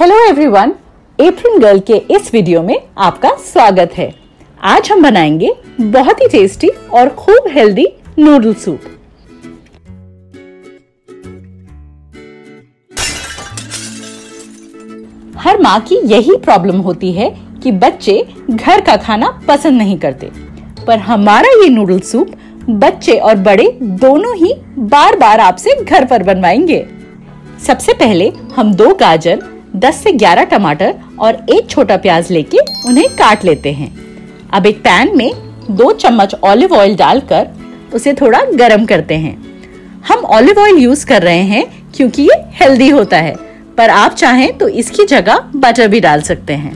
Hello everyone, apron girl के इस video में आपका स्वागत है। आज हम बनाएंगे बहुत ही टेस्टी और खूब हेल्दी नूडल सूप। हर माँ की यही प्रॉब्लम होती है कि बच्चे घर का खाना पसंद नहीं करते, पर हमारा ये नूडल सूप बच्चे और बड़े दोनों ही बार बार आपसे घर पर बनवाएंगे। सबसे पहले हम 2 गाजर, 10 से 11 टमाटर और 1 छोटा प्याज लेके उन्हें काट लेते हैं। अब एक पैन में 2 चम्मच ऑलिव ऑयल डालकर उसे थोड़ा गरम करते हैं। हम ऑलिव ऑयल यूज कर रहे हैं क्योंकि ये हेल्दी होता है, पर आप चाहें तो इसकी जगह बटर भी डाल सकते हैं।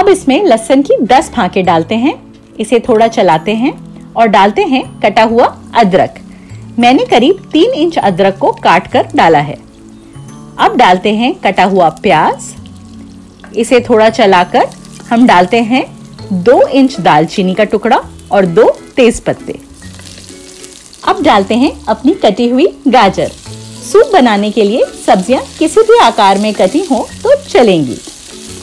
अब इसमें लहसुन की 10 फांके डालते हैं, इसे थोड़ा चलाते हैं और डालते हैं कटा हुआ अदरक। मैंने करीब 3 इंच अदरक को काट कर डाला है। अब डालते हैं कटा हुआ प्याज, इसे थोड़ा चलाकर हम डालते हैं 2 इंच दालचीनी का टुकड़ा और 2 तेज पत्ते। अब डालते हैं अपनी कटी हुई गाजर। सूप बनाने के लिए सब्जियां किसी भी आकार में कटी हो तो चलेंगी।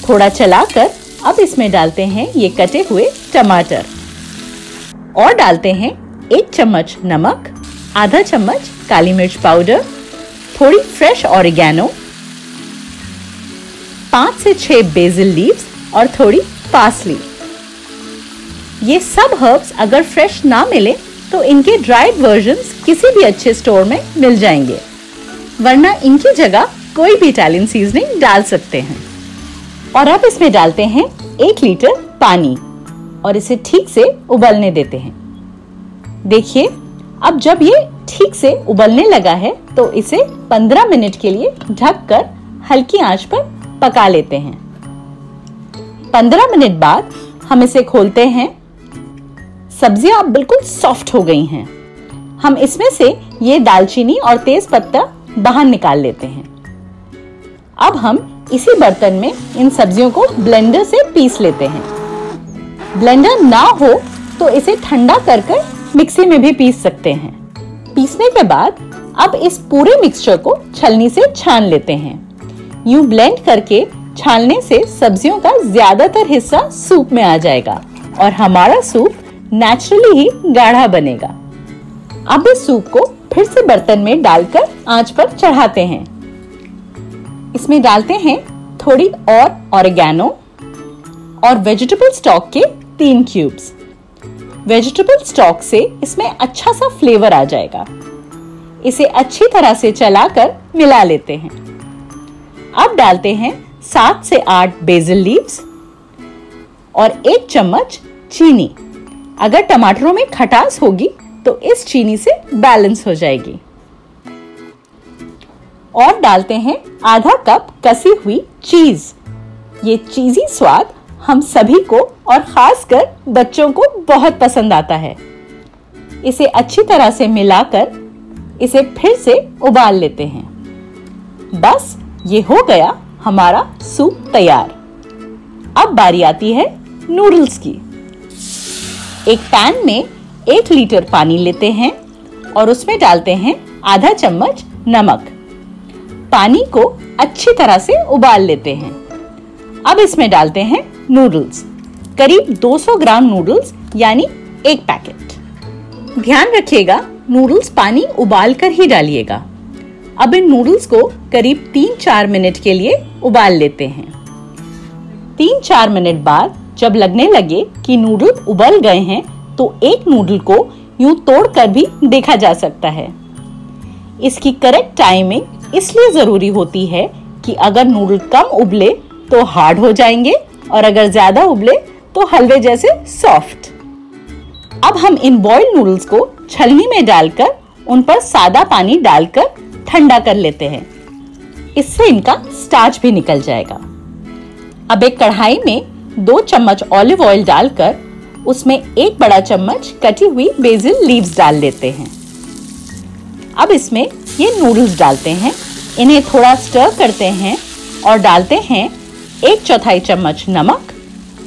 थोड़ा चलाकर अब इसमें डालते हैं ये कटे हुए टमाटर और डालते हैं 1 चम्मच नमक, आधा चम्मच काली मिर्च पाउडर, थोड़ी फ्रेश ऑरिगेनो, 5 से 6 बेसिल लीव्स और थोड़ी पार्सली। ये सब हर्ब्स अगर फ्रेश ना मिले तो इनके ड्राइड वर्जन्स किसी भी अच्छे स्टोर में मिल जाएंगे, वरना इनकी जगह कोई भी इटालियन सीजनिंग डाल सकते हैं। और अब इसमें डालते हैं 1 लीटर पानी और इसे ठीक से उबलने देते हैं। देखिए, अब जब ये ठीक से उबलने लगा है तो इसे 15 मिनट के लिए ढककर हल्की आंच पर पका लेते हैं। 15 मिनट बाद हम इसे खोलते हैं। सब्जियां अब बिल्कुल सॉफ्ट हो गई हैं। हम इसमें से ये दालचीनी और तेज पत्ता बाहर निकाल लेते हैं। अब हम इसी बर्तन में इन सब्जियों को ब्लेंडर से पीस लेते हैं। ब्लेंडर ना हो तो इसे ठंडा करके मिक्सी में भी पीस सकते हैं। पीसने के बाद अब इस पूरे मिक्सचर को छलनी से छान लेते हैं। यूं ब्लेंड करके छानने से सब्जियों का ज्यादातर हिस्सा सूप में आ जाएगा और हमारा सूप नेचुरली ही गाढ़ा बनेगा। अब इस सूप को फिर से बर्तन में डालकर आंच पर चढ़ाते हैं। इसमें डालते हैं थोड़ी और ऑरिगेनो और वेजिटेबल स्टॉक के 3 क्यूब्स। वेजिटेबल स्टॉक से इसमें अच्छा सा फ्लेवर आ जाएगा। इसे अच्छी तरह से चलाकर मिला लेते हैं। अब डालते हैं 7 से 8 बेसिल लीव्स और 1 चम्मच चीनी। अगर टमाटरों में खटास होगी तो इस चीनी से बैलेंस हो जाएगी। और डालते हैं आधा कप कसी हुई चीज। ये चीजी स्वाद हम सभी को और खासकर बच्चों को बहुत पसंद आता है। इसे अच्छी तरह से मिलाकर इसे फिर से उबाल लेते हैं। बस ये हो गया हमारा सूप तैयार। अब बारी आती है नूडल्स की। एक पैन में 1 लीटर पानी लेते हैं और उसमें डालते हैं आधा चम्मच नमक। पानी को अच्छी तरह से उबाल लेते हैं। अब इसमें डालते हैं नूडल्स, करीब 200 ग्राम नूडल्स यानी 1 पैकेट। ध्यान रखिएगा, नूडल्स पानी उबाल कर ही डालिएगा। अब इन नूडल्स को करीब 3-4 मिनट के लिए उबाल लेते हैं। 3-4 मिनट बाद जब लगने लगे कि नूडल उबल गए हैं तो एक नूडल को यूं तोड़कर भी देखा जा सकता है। इसकी करेक्ट टाइमिंग इसलिए जरूरी होती है कि अगर नूडल कम उबले तो हार्ड हो जाएंगे और अगर ज्यादा उबले तो हलवे जैसे सॉफ्ट। अब हम इन बॉइल्ड नूडल्स को छलनी में डालकर उन पर सादा पानी डालकर ठंडा कर लेते हैं। इससे इनका स्टार्च भी निकल जाएगा। अब एक कढ़ाई में 2 चम्मच ऑलिव ऑयल डालकर उसमें 1 बड़ा चम्मच कटी हुई बेसिल लीव्स डाल लेते हैं। अब इसमें ये नूडल्स डालते हैं, इन्हें थोड़ा स्टर करते हैं और डालते हैं 1/4 चम्मच नमक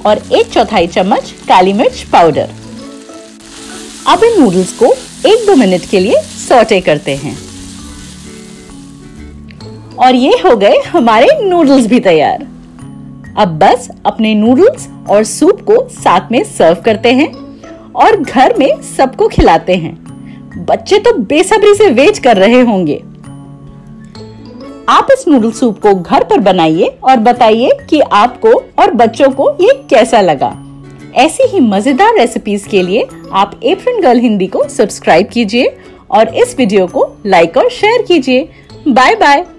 और 1/4 चम्मच काली मिर्च पाउडर। अब इन नूडल्स को 1-2 मिनट के लिए सौटे करते हैं। और ये हो गए हमारे नूडल्स भी तैयार। अब बस अपने नूडल्स और सूप को साथ में सर्व करते हैं और घर में सबको खिलाते हैं। बच्चे तो बेसब्री से वेट कर रहे होंगे। आप इस नूडल सूप को घर पर बनाइए और बताइए कि आपको और बच्चों को ये कैसा लगा। ऐसी ही मजेदार रेसिपीज के लिए आप एप्रन गर्ल हिंदी को सब्सक्राइब कीजिए और इस वीडियो को लाइक और शेयर कीजिए। Bye bye.